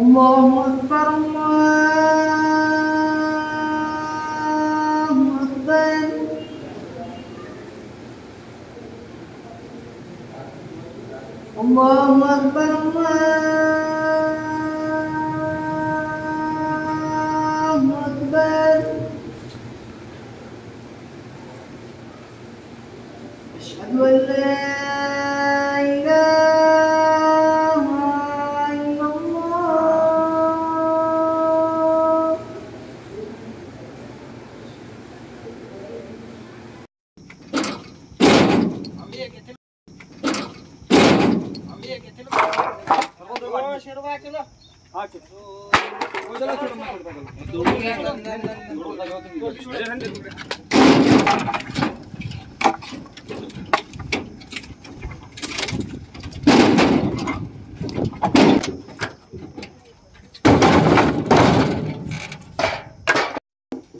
अल्लाहु अकबर अल्लाहु अकबर। अल्लाहु अकबर अल्लाहु अकबर। अशहदु अल्ला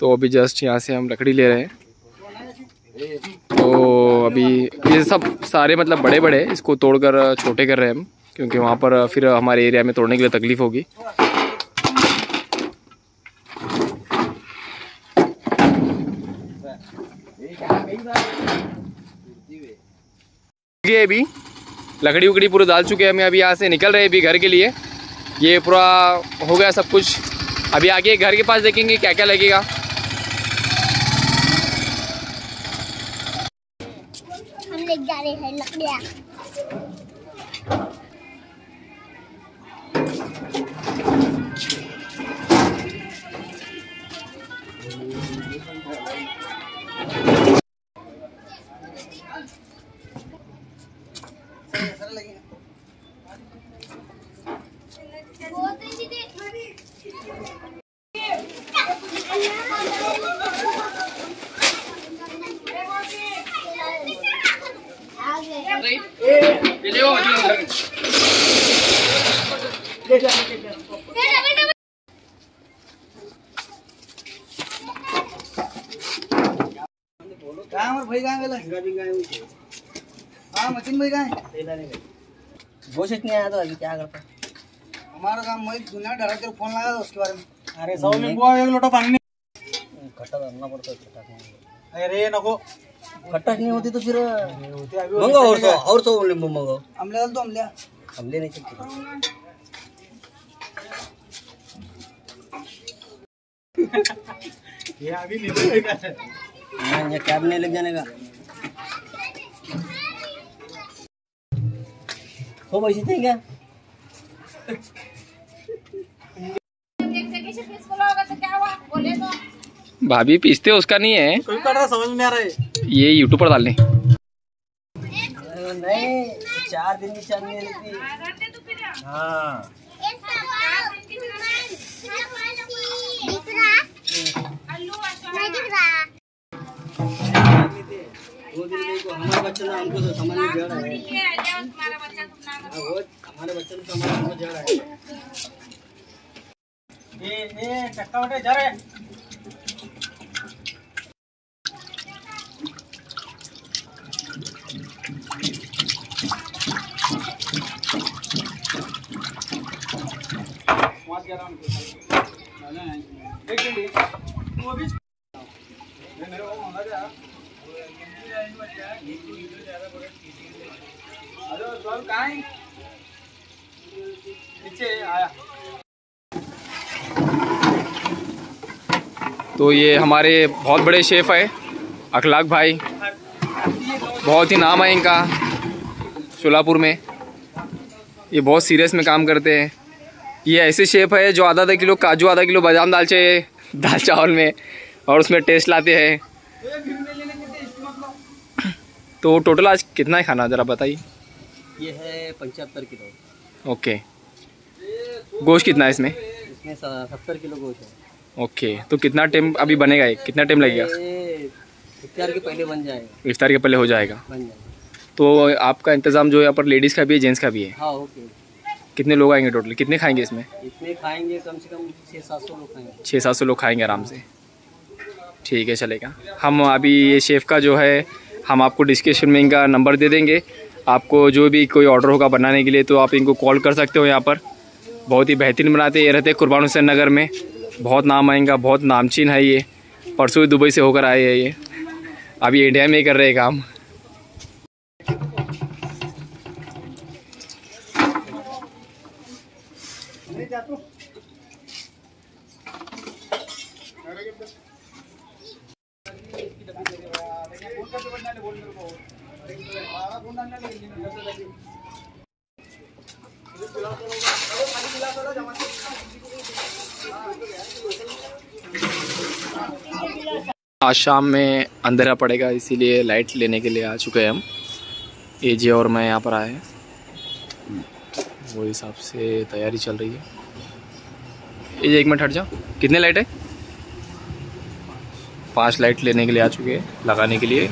तो अभी जस्ट यहाँ से हम लकड़ी ले रहे हैं। तो अभी ये सब सारे मतलब बड़े बड़े इसको तोड़कर छोटे कर रहे हैं हम, क्योंकि वहाँ पर फिर हमारे एरिया में तोड़ने के लिए तकलीफ़ होगी। ये अभी लकड़ी उकड़ी पूरा डाल चुके हैं हम, अभी यहाँ से निकल रहे हैं अभी घर के लिए। ये पूरा हो गया सब कुछ, अभी आगे घर के पास देखेंगे क्या क्या लगेगा। हम ले जा रहे हैं लकड़ियाँ। नहीं आया तो अभी क्या करता हमारा काम। मैं दुनिया डरा के फोन लगा था उसके बारे में। अरे सौ में बुआ एक लोटा पानी खट्टा करना पड़ता है। अरे नको खट्टा नहीं होती तो फिर मंगो और सौ नींबू मंगो। अमले वाल तो अमले नहीं चलते। ये अभी नींबू लेगा नहीं, ये कैब नहीं लग जाने का। हो भाई सीधे क्या भाभी पीसते उसका नहीं है कोई रहा, समझ में आ रहा है। ये यूट्यूब पर डालने नहीं 4 दिन की चलने रहती। हाँ हमारा बच्चा ना हमको समझ में जा रहा है। हमारे बच्चे को समझ में जा रहा है। ये चक्का उठे जा रहे हैं। तो ये हमारे बहुत बड़े शेफ़ है अखलाक भाई, बहुत ही नाम है इनका शोलापुर में। ये बहुत सीरियस में काम करते हैं। ये ऐसे शेफ़ है जो आधा किलो काजू आधा किलो बादाम दाल चावल में और उसमें टेस्ट लाते हैं। तो टोटल आज कितना है खाना ज़रा बताइए। ये है 75 किलो। ओके गोश्त कितना है इसमें? इसमें 70 किलो गोश्त है। ओके तो कितना टाइम अभी बनेगा, ये कितना टाइम लगेगा? इफ्तार के पहले बन जाएगा। इफ्तार के पहले हो जाएगा, बन जाएगा। तो आपका इंतज़ाम जो है यहाँ पर लेडीज़ का भी है जेंट्स का भी है? हाँ ओके। कितने लोग आएंगे टोटल, कितने खाएंगे इसमें? इसमें खाएंगे कम से कम 600-700 लोग खाएंगे। 600-700 लोग खाएंगे आराम से, ठीक है चलेगा। हम अभी ये शेफ़ का जो है हम आपको डिस्क्रिप्शन में इनका नंबर दे देंगे। आपको जो भी कोई ऑर्डर होगा बनाने के लिए तो आप इनको कॉल कर सकते हो यहाँ पर। बहुत ही बेहतरीन बनाते ये रहते हैं कुर्बान हुसैन नगर में। बहुत नाम आएगा, बहुत नामचीन है ये। परसों दुबई से होकर आए हैं ये, अब ये इंडिया में ही कर रहे हैं काम। आज शाम में अंधेरा पड़ेगा, इसीलिए लाइट लेने के लिए आ चुके हैं हम। एजे और मैं यहाँ पर आए हैं, वो हिसाब से तैयारी चल रही है। एजे एक मिनट हट जाओ, कितने लाइट है? 5 लाइट लेने के लिए आ चुके हैं, लगाने के लिए।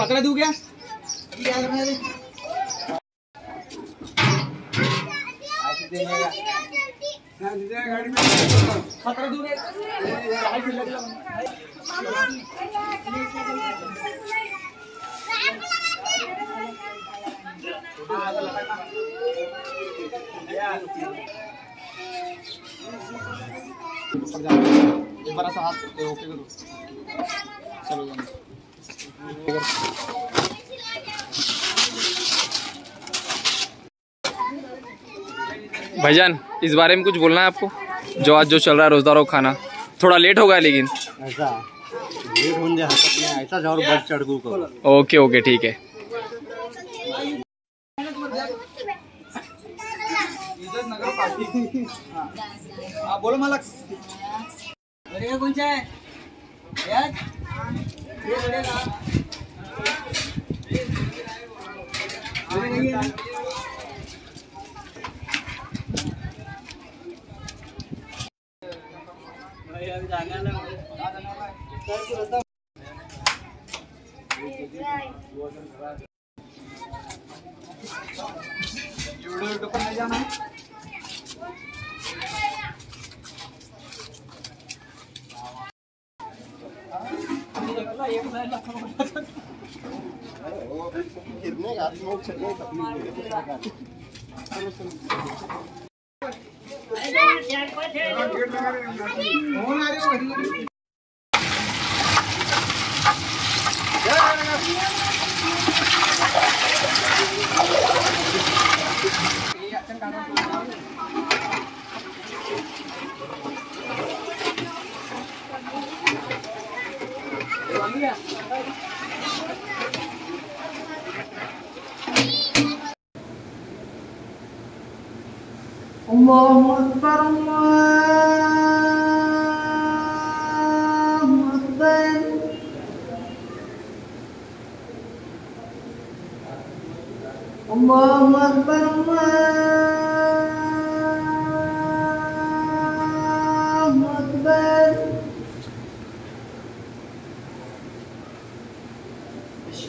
पकड़ा दूं क्या? एक बार ऐसा हाथ ओके करो, चलो भाईजान। इस बारे में कुछ बोलना है आपको, जो आज जो चल रहा है रोजदारों का खाना? थोड़ा लेट होगा लेकिन ऐसा लेट हो जाए ऐसा जरूर बस चढ़ को। ओके ओके ठीक है। बोलो मालक, ये कौन सा है? ये बढ़ेगा नहीं जाना है। अल्लाहु अकबर, अल्लाहु अकबर। अल्लाहु अकबर,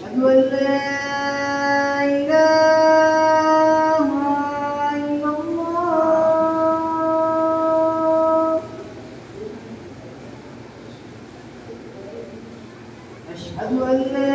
अल्लाहु अकबर। अशहदु अल्ला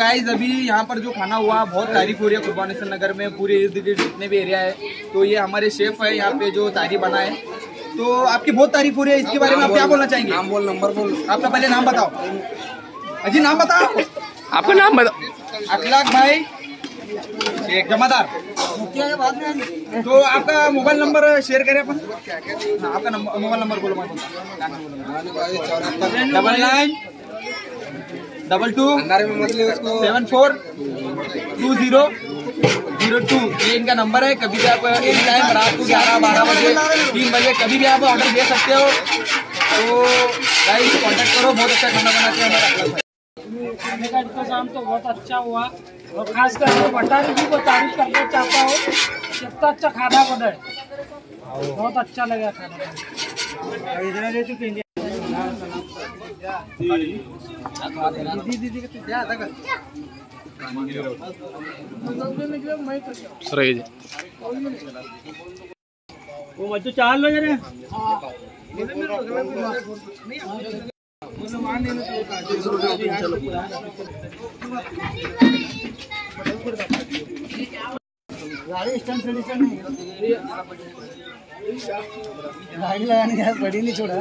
गाइस अभी यहाँ पर जो खाना हुआ बहुत तारीफ हो रही है कुर्बान हुसैन नगर में, पूरे इर्द गिर्द जितने भी एरिया है। तो ये हमारे शेफ है यहाँ पे जो तारी बनाए, तो आपकी बहुत तारीफ हो रही है। इसके बारे में आप क्या बोलना चाहेंगे? नाम बोल, नंबर बोल। आपका पहले नाम बताओ जी, नाम बताओ, आपका नाम बताओ। अखलाक भाई जमादार। तो आपका मोबाइल नंबर शेयर करें अपन। आपका मोबाइल नंबर बोलो। 9922742002 ये इनका नंबर है। कभी भी आप एक टाइम रात को 11-12 बजे 3 बजे कभी भी आप ऑर्डर दे सकते हो। तो गाइस कॉन्टेक्ट करो, बहुत अच्छा खाना बनाते हैं हमारा। खाने का इंतजाम तो बहुत अच्छा हुआ और खासकर मैं भंडारी जी को तारीफ करना चाहता हूँ, जितना अच्छा खाना बनाए, बहुत अच्छा लगा खाना। वो तो 4 लोग हैं। गाड़ी लगाने का बड़ी नहीं छोड़ा।